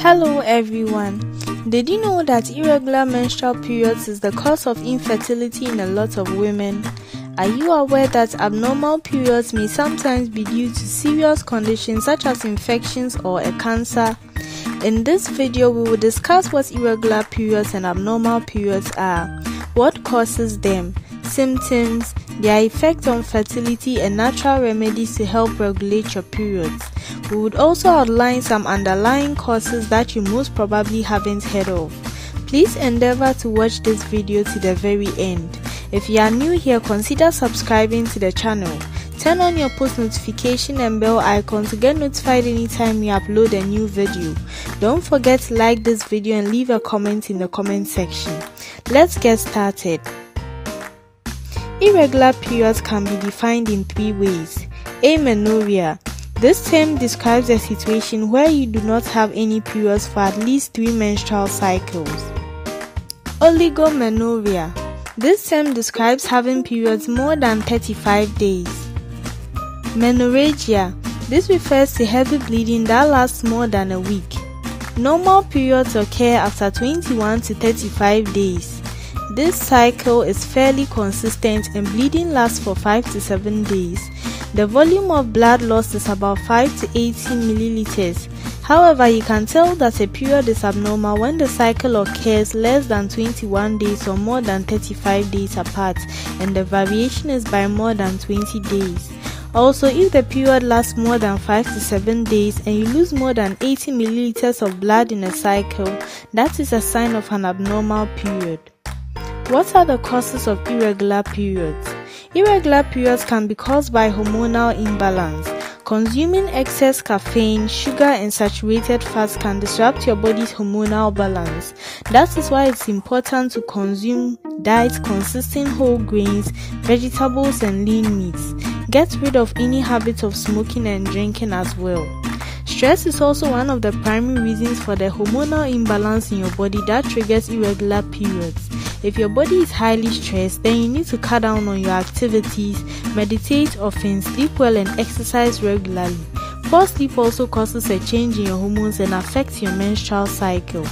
Hello everyone, did you know that irregular menstrual periods is the cause of infertility in a lot of women? Are you aware that abnormal periods may sometimes be due to serious conditions such as infections or a cancer? In this video, we will discuss what irregular periods and abnormal periods are, what causes them, symptoms, their effect on fertility, and natural remedies to help regulate your periods. We would also outline some underlying causes that you most probably haven't heard of. Please endeavor to watch this video to the very end. If you are new here, consider subscribing to the channel. Turn on your post notification and bell icon to get notified anytime you upload a new video. Don't forget to like this video and leave a comment in the comment section. Let's get started. Irregular periods can be defined in three ways. Amenorrhea. This term describes a situation where you do not have any periods for at least 3 menstrual cycles. Oligomenorrhea. This term describes having periods more than 35 days. Menorrhagia. This refers to heavy bleeding that lasts more than a week. Normal periods occur after 21 to 35 days. This cycle is fairly consistent and bleeding lasts for 5 to 7 days. The volume of blood loss is about 5 to 18 milliliters. However, you can tell that a period is abnormal when the cycle occurs less than 21 days or more than 35 days apart, and the variation is by more than 20 days. Also, if the period lasts more than 5 to 7 days and you lose more than 80 milliliters of blood in a cycle, that is a sign of an abnormal period. What are the causes of irregular periods? Irregular periods can be caused by hormonal imbalance. Consuming excess caffeine, sugar, and saturated fats can disrupt your body's hormonal balance. That is why it's important to consume diets consisting of whole grains, vegetables, and lean meats. Get rid of any habit of smoking and drinking as well. Stress is also one of the primary reasons for the hormonal imbalance in your body that triggers irregular periods. If your body is highly stressed, then you need to cut down on your activities, meditate often, sleep well, and exercise regularly. Poor sleep also causes a change in your hormones and affects your menstrual cycle.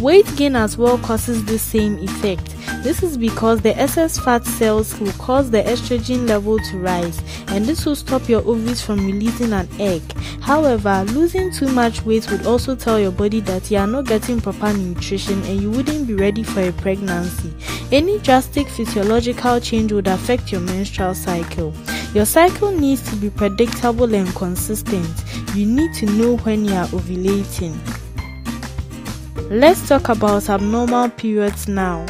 Weight gain as well causes the same effect. This is because the excess fat cells will cause the estrogen level to rise, and this will stop your ovaries from releasing an egg. However, losing too much weight would also tell your body that you are not getting proper nutrition and you wouldn't be ready for a pregnancy. Any drastic physiological change would affect your menstrual cycle. Your cycle needs to be predictable and consistent. You need to know when you are ovulating. Let's talk about abnormal periods now.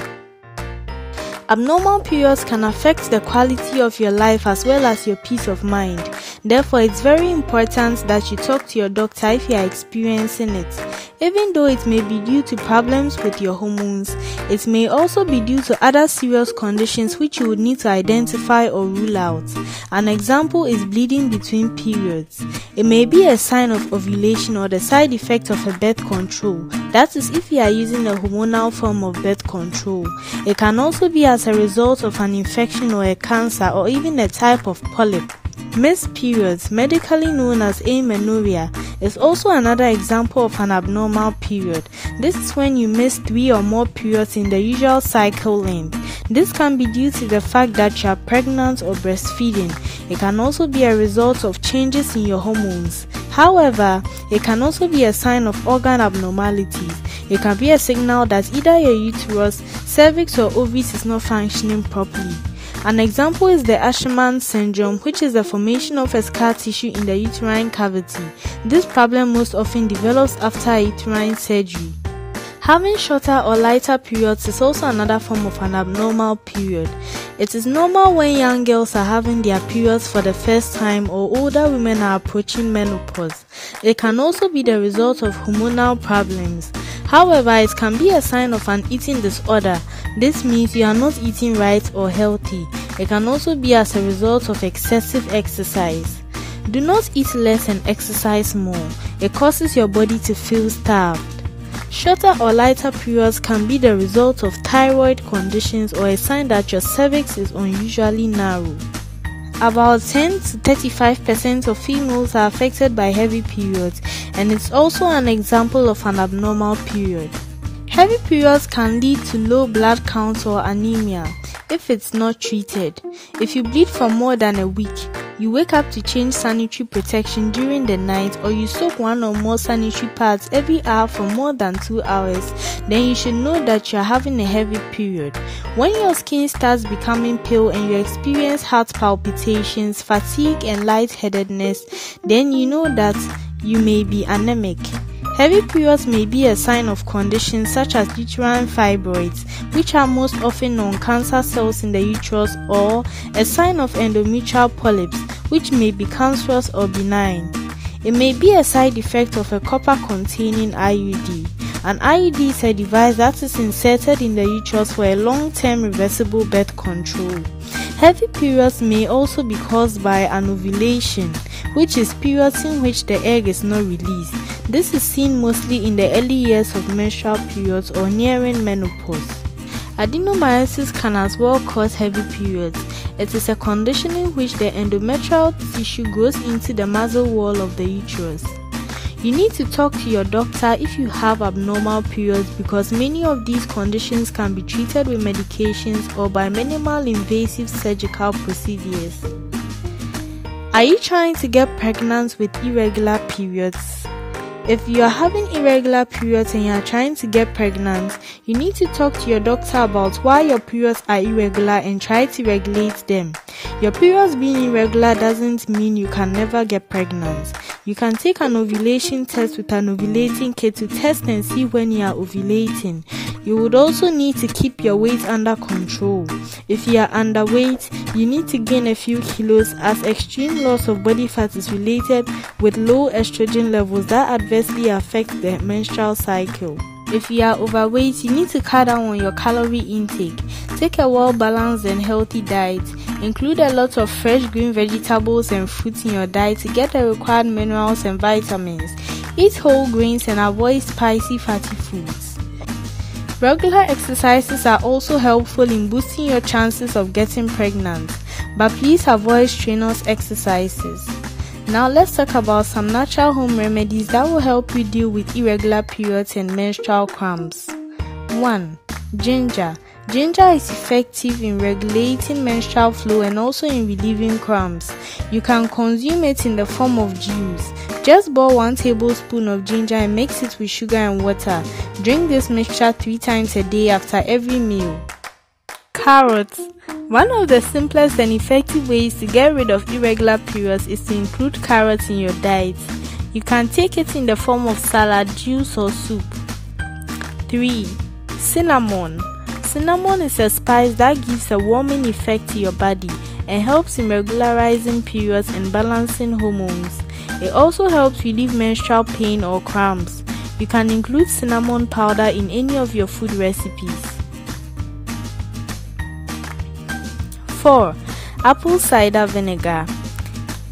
Abnormal periods can affect the quality of your life as well as your peace of mind. Therefore, it's very important that you talk to your doctor if you are experiencing it. Even though it may be due to problems with your hormones, it may also be due to other serious conditions which you would need to identify or rule out. An example is bleeding between periods. It may be a sign of ovulation or the side effect of a birth control. That is, if you are using a hormonal form of birth control. It can also be as a result of an infection or a cancer or even a type of polyp. Missed periods, medically known as amenorrhea, is also another example of an abnormal period. This is when you miss 3 or more periods in the usual cycle length. This can be due to the fact that you are pregnant or breastfeeding. It can also be a result of changes in your hormones. However, it can also be a sign of organ abnormalities. It can be a signal that either your uterus, cervix, or ovaries is not functioning properly. An example is the Asherman syndrome, which is the formation of a scar tissue in the uterine cavity. This problem most often develops after uterine surgery. Having shorter or lighter periods is also another form of an abnormal period. It is normal when young girls are having their periods for the first time or older women are approaching menopause. It can also be the result of hormonal problems. However, it can be a sign of an eating disorder. This means you are not eating right or healthy. It can also be as a result of excessive exercise. Do not eat less and exercise more. It causes your body to feel starved. Shorter or lighter periods can be the result of thyroid conditions or a sign that your cervix is unusually narrow. About 10 to 35% of females are affected by heavy periods, and it's also an example of an abnormal period. Heavy periods can lead to low blood counts or anemia if it's not treated. If you bleed for more than a week, you wake up to change sanitary protection during the night, or you soak one or more sanitary pads every hour for more than 2 hours, then you should know that you're having a heavy period. When your skin starts becoming pale and you experience heart palpitations, fatigue and lightheadedness, then you know that you may be anemic. Heavy periods may be a sign of conditions such as uterine fibroids, which are most often on cancer cells in the uterus, or a sign of endometrial polyps, which may be cancerous or benign. It may be a side effect of a copper-containing IUD. An IUD is a device that is inserted in the uterus for a long-term reversible birth control. Heavy periods may also be caused by anovulation, which is periods in which the egg is not released. This is seen mostly in the early years of menstrual periods or nearing menopause. Adenomyosis can as well cause heavy periods. It is a condition in which the endometrial tissue grows into the muscle wall of the uterus. You need to talk to your doctor if you have abnormal periods, because many of these conditions can be treated with medications or by minimal invasive surgical procedures. Are you trying to get pregnant with irregular periods? If you are having irregular periods and you are trying to get pregnant, you need to talk to your doctor about why your periods are irregular and try to regulate them. Your periods being irregular doesn't mean you can never get pregnant. You can take an ovulation test with an ovulating kit to test and see when you are ovulating. You would also need to keep your weight under control. If you are underweight, you need to gain a few kilos, as extreme loss of body fat is related with low estrogen levels that adversely affect the menstrual cycle. If you are overweight, you need to cut down on your calorie intake. Take a well-balanced and healthy diet. Include a lot of fresh green vegetables and fruits in your diet to get the required minerals and vitamins. Eat whole grains and avoid spicy, fatty foods. Regular exercises are also helpful in boosting your chances of getting pregnant, but please avoid strenuous exercises. Now let's talk about some natural home remedies that will help you deal with irregular periods and menstrual cramps. 1. Ginger. Ginger is effective in regulating menstrual flow and also in relieving cramps. You can consume it in the form of juice. Just boil 1 tablespoon of ginger and mix it with sugar and water. Drink this mixture 3 times a day after every meal. Carrots. One of the simplest and effective ways to get rid of irregular periods is to include carrots in your diet. You can take it in the form of salad, juice or soup. 3. Cinnamon. Cinnamon is a spice that gives a warming effect to your body and helps in regularizing periods and balancing hormones. It also helps relieve menstrual pain or cramps. You can include cinnamon powder in any of your food recipes. 4. Apple cider vinegar.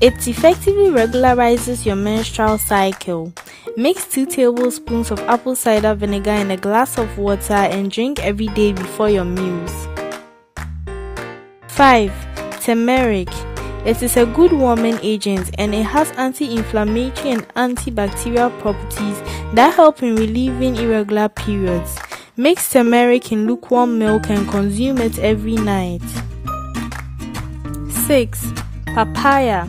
It effectively regularizes your menstrual cycle. Mix 2 tablespoons of apple cider vinegar in a glass of water and drink every day before your meals. 5. Turmeric. It is a good warming agent and it has anti-inflammatory and antibacterial properties that help in relieving irregular periods. Mix turmeric in lukewarm milk and consume it every night. 6. Papaya.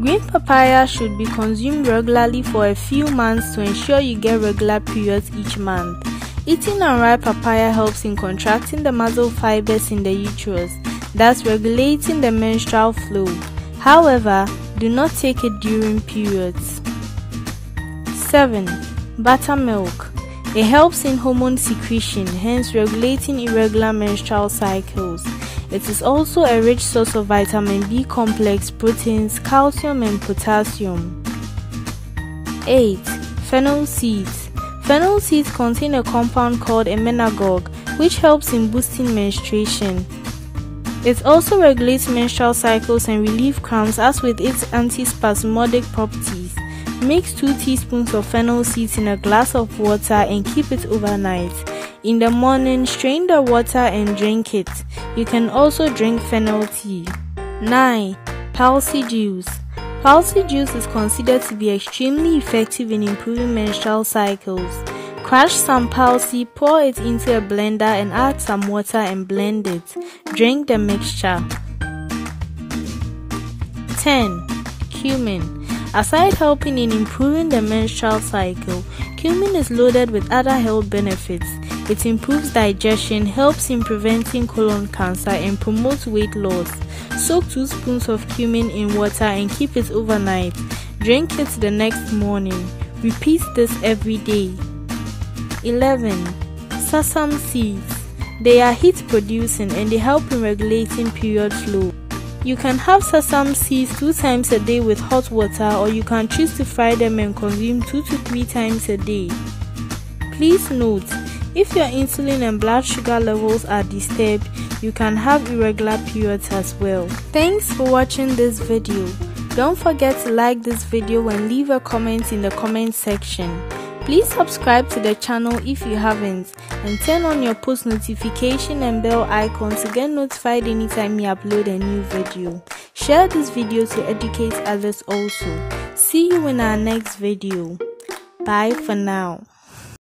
Green papaya should be consumed regularly for a few months to ensure you get regular periods each month. Eating unripe papaya helps in contracting the muscle fibers in the uterus, thus regulating the menstrual flow. However, do not take it during periods. 7. Buttermilk. It helps in hormone secretion, hence regulating irregular menstrual cycles. It is also a rich source of vitamin B complex, proteins, calcium and potassium. 8. Fennel seeds. Fennel seeds contain a compound called emmenagogue, which helps in boosting menstruation. It also regulates menstrual cycles and relieves cramps, as with its antispasmodic properties. Mix 2 teaspoons of fennel seeds in a glass of water and keep it overnight. In the morning, strain the water and drink it. You can also drink fennel tea. 9. Palsy juice. Palsy juice is considered to be extremely effective in improving menstrual cycles. Crush some palsy, pour it into a blender and add some water and blend it. Drink the mixture. 10. Cumin. Aside helping in improving the menstrual cycle, cumin is loaded with other health benefits. It improves digestion, helps in preventing colon cancer and promotes weight loss. Soak 2 spoons of cumin in water and keep it overnight. Drink it the next morning. Repeat this every day. 11. Sesame seeds. They are heat producing and they help in regulating period flow. You can have sesame seeds 2 times a day with hot water, or you can choose to fry them and consume 2 to 3 times a day. Please note, if your insulin and blood sugar levels are disturbed, you can have irregular periods as well. Thanks for watching this video. Don't forget to like this video and leave a comment in the comment section. Please subscribe to the channel if you haven't and turn on your post notification and bell icon to get notified anytime we upload a new video. Share this video to educate others also. See you in our next video. Bye for now.